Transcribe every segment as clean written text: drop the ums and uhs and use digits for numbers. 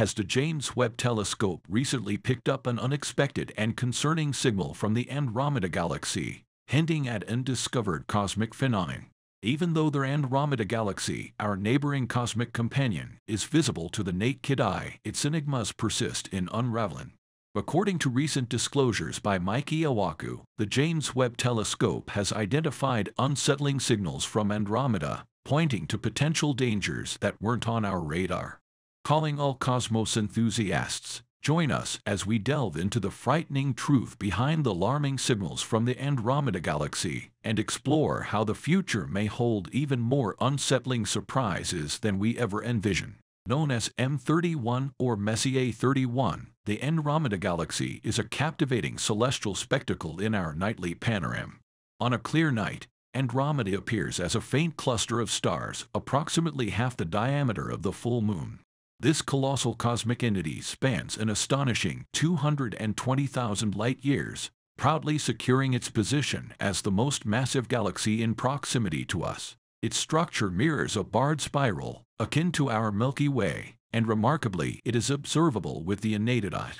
has the James Webb Telescope recently picked up an unexpected and concerning signal from the Andromeda Galaxy, hinting at undiscovered cosmic phenomena. Even though their Andromeda Galaxy, our neighboring cosmic companion, is visible to the naked eye, its enigmas persist in unraveling. According to recent disclosures by Michio Kaku, the James Webb Telescope has identified unsettling signals from Andromeda, pointing to potential dangers that weren't on our radar. Calling all cosmos enthusiasts, join us as we delve into the frightening truth behind the alarming signals from the Andromeda Galaxy and explore how the future may hold even more unsettling surprises than we ever envisioned. Known as M31 or Messier 31, the Andromeda Galaxy is a captivating celestial spectacle in our nightly panorama. On a clear night, Andromeda appears as a faint cluster of stars, approximately half the diameter of the full moon. This colossal cosmic entity spans an astonishing 220,000 light-years, proudly securing its position as the most massive galaxy in proximity to us. Its structure mirrors a barred spiral, akin to our Milky Way, and remarkably, it is observable with the unaided eye.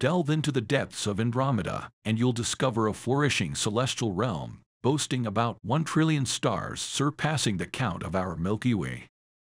Delve into the depths of Andromeda, and you'll discover a flourishing celestial realm, boasting about 1 trillion stars, surpassing the count of our Milky Way.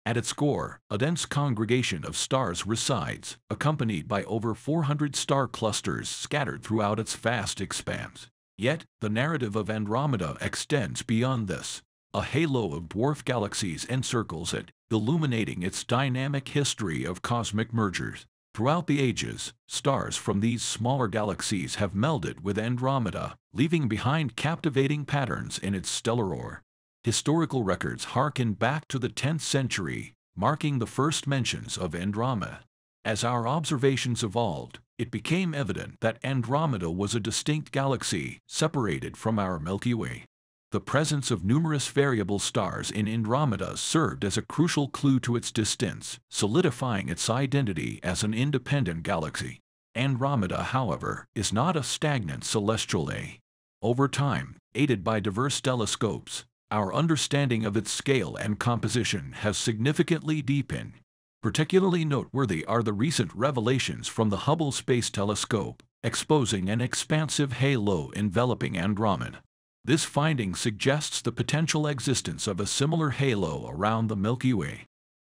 At its core, a dense congregation of stars resides, accompanied by over 400 star clusters scattered throughout its vast expanse. Yet, the narrative of Andromeda extends beyond this. A halo of dwarf galaxies encircles it, illuminating its dynamic history of cosmic mergers. Throughout the ages, stars from these smaller galaxies have melded with Andromeda, leaving behind captivating patterns in its stellar ore. Historical records harken back to the 10th century, marking the first mentions of Andromeda. As our observations evolved, it became evident that Andromeda was a distinct galaxy, separated from our Milky Way. The presence of numerous variable stars in Andromeda served as a crucial clue to its distance, solidifying its identity as an independent galaxy. Andromeda, however, is not a stagnant celestial body. Over time, aided by diverse telescopes, our understanding of its scale and composition has significantly deepened. Particularly noteworthy are the recent revelations from the Hubble Space Telescope, exposing an expansive halo enveloping Andromeda. This finding suggests the potential existence of a similar halo around the Milky Way.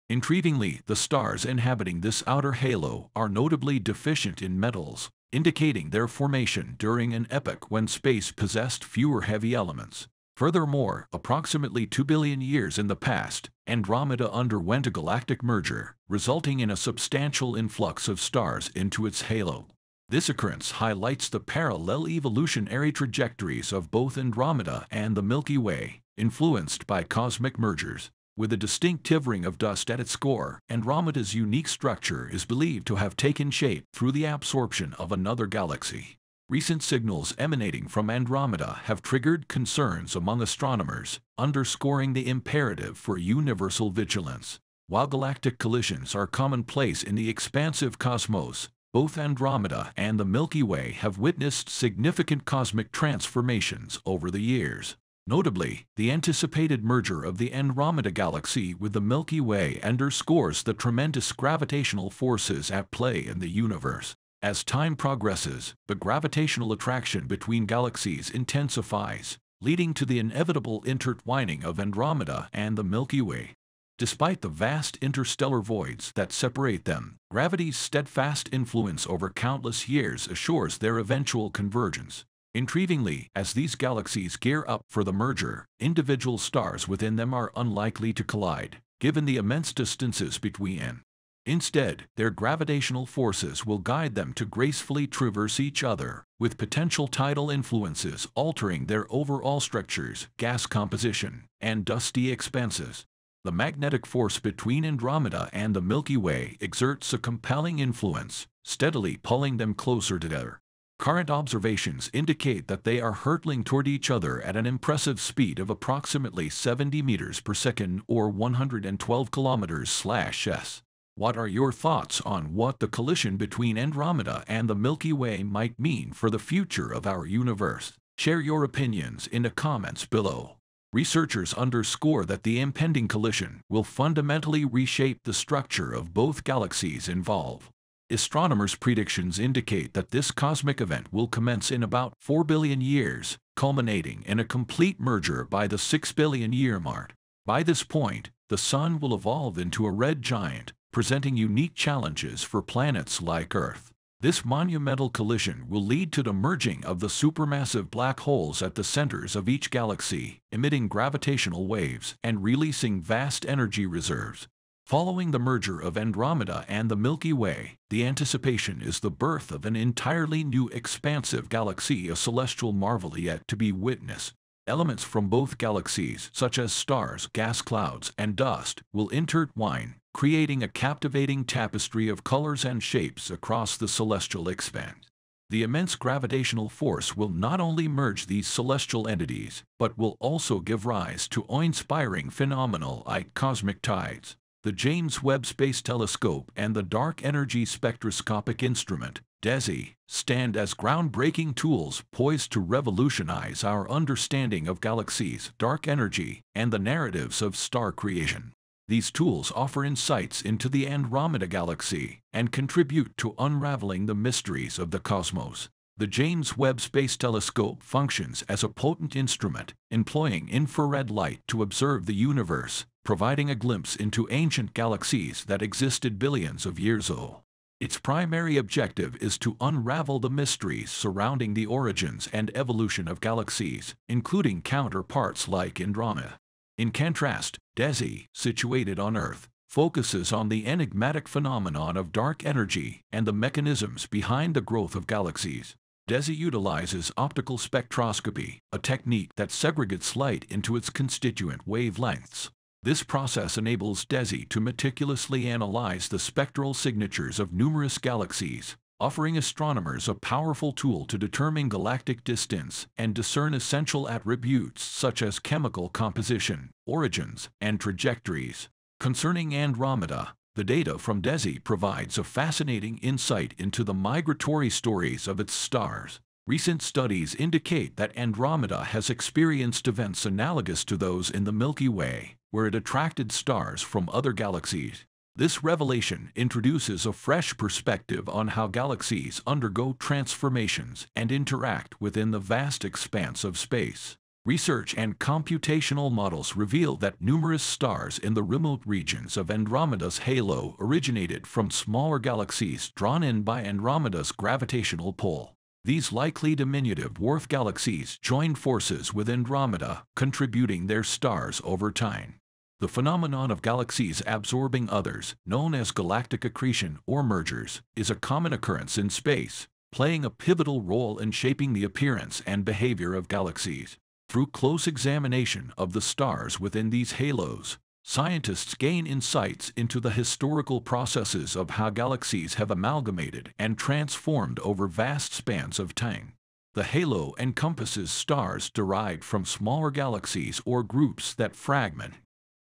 Intriguingly, the stars inhabiting this outer halo are notably deficient in metals, indicating their formation during an epoch when space possessed fewer heavy elements. Furthermore, approximately 2 billion years in the past, Andromeda underwent a galactic merger, resulting in a substantial influx of stars into its halo. This occurrence highlights the parallel evolutionary trajectories of both Andromeda and the Milky Way, influenced by cosmic mergers. With a distinctive ring of dust at its core, Andromeda's unique structure is believed to have taken shape through the absorption of another galaxy. Recent signals emanating from Andromeda have triggered concerns among astronomers, underscoring the imperative for universal vigilance. While galactic collisions are commonplace in the expansive cosmos, both Andromeda and the Milky Way have witnessed significant cosmic transformations over the years. Notably, the anticipated merger of the Andromeda Galaxy with the Milky Way underscores the tremendous gravitational forces at play in the universe. As time progresses, the gravitational attraction between galaxies intensifies, leading to the inevitable intertwining of Andromeda and the Milky Way. Despite the vast interstellar voids that separate them, gravity's steadfast influence over countless years assures their eventual convergence. Intriguingly, as these galaxies gear up for the merger, individual stars within them are unlikely to collide, given the immense distances between. Instead, their gravitational forces will guide them to gracefully traverse each other, with potential tidal influences altering their overall structures, gas composition, and dusty expanses. The magnetic force between Andromeda and the Milky Way exerts a compelling influence, steadily pulling them closer together. Current observations indicate that they are hurtling toward each other at an impressive speed of approximately 70 meters per second or 112 kilometers/s. What are your thoughts on what the collision between Andromeda and the Milky Way might mean for the future of our universe? Share your opinions in the comments below. Researchers underscore that the impending collision will fundamentally reshape the structure of both galaxies involved, astronomers' predictions indicate that this cosmic event will commence in about 4 billion years, culminating in a complete merger by the 6 billion year mark. By this point, the Sun will evolve into a red giant, presenting unique challenges for planets like Earth. This monumental collision will lead to the merging of the supermassive black holes at the centers of each galaxy, emitting gravitational waves and releasing vast energy reserves. Following the merger of Andromeda and the Milky Way, the anticipation is the birth of an entirely new expansive galaxy, a celestial marvel yet to be witnessed. Elements from both galaxies, such as stars, gas clouds, and dust, will intertwine, creating a captivating tapestry of colors and shapes across the celestial expanse. The immense gravitational force will not only merge these celestial entities, but will also give rise to awe-inspiring phenomenal cosmic tides. The James Webb Space Telescope and the Dark Energy Spectroscopic Instrument, DESI, stand as groundbreaking tools poised to revolutionize our understanding of galaxies, dark energy, and the narratives of star creation. These tools offer insights into the Andromeda Galaxy and contribute to unraveling the mysteries of the cosmos. The James Webb Space Telescope functions as a potent instrument, employing infrared light to observe the universe, providing a glimpse into ancient galaxies that existed billions of years ago. Its primary objective is to unravel the mysteries surrounding the origins and evolution of galaxies, including counterparts like Andromeda. In contrast, DESI, situated on Earth, focuses on the enigmatic phenomenon of dark energy and the mechanisms behind the growth of galaxies. DESI utilizes optical spectroscopy, a technique that segregates light into its constituent wavelengths. This process enables DESI to meticulously analyze the spectral signatures of numerous galaxies, offering astronomers a powerful tool to determine galactic distance and discern essential attributes such as chemical composition, origins, and trajectories. Concerning Andromeda, the data from DESI provides a fascinating insight into the migratory stories of its stars. Recent studies indicate that Andromeda has experienced events analogous to those in the Milky Way, where it attracted stars from other galaxies. This revelation introduces a fresh perspective on how galaxies undergo transformations and interact within the vast expanse of space. Research and computational models reveal that numerous stars in the remote regions of Andromeda's halo originated from smaller galaxies drawn in by Andromeda's gravitational pull. These likely diminutive dwarf galaxies joined forces with Andromeda, contributing their stars over time. The phenomenon of galaxies absorbing others, known as galactic accretion or mergers, is a common occurrence in space, playing a pivotal role in shaping the appearance and behavior of galaxies. Through close examination of the stars within these halos, scientists gain insights into the historical processes of how galaxies have amalgamated and transformed over vast spans of time. The halo encompasses stars derived from smaller galaxies or groups that fragment.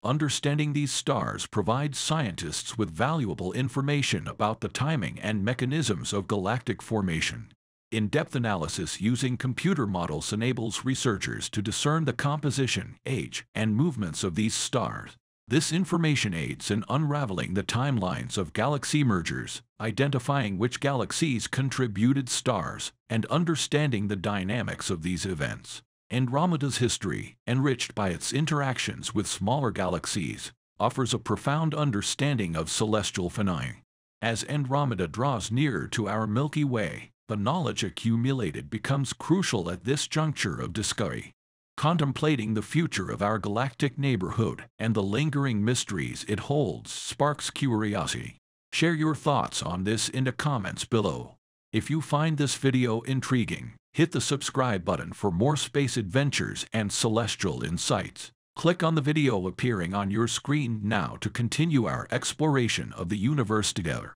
Understanding these stars provides scientists with valuable information about the timing and mechanisms of galactic formation. In-depth analysis using computer models enables researchers to discern the composition, age, and movements of these stars. This information aids in unraveling the timelines of galaxy mergers, identifying which galaxies contributed stars, and understanding the dynamics of these events. Andromeda's history, enriched by its interactions with smaller galaxies, offers a profound understanding of celestial phenomena. As Andromeda draws nearer to our Milky Way, the knowledge accumulated becomes crucial at this juncture of discovery. Contemplating the future of our galactic neighborhood and the lingering mysteries it holds sparks curiosity. Share your thoughts on this in the comments below. If you find this video intriguing, hit the subscribe button for more space adventures and celestial insights. Click on the video appearing on your screen now to continue our exploration of the universe together.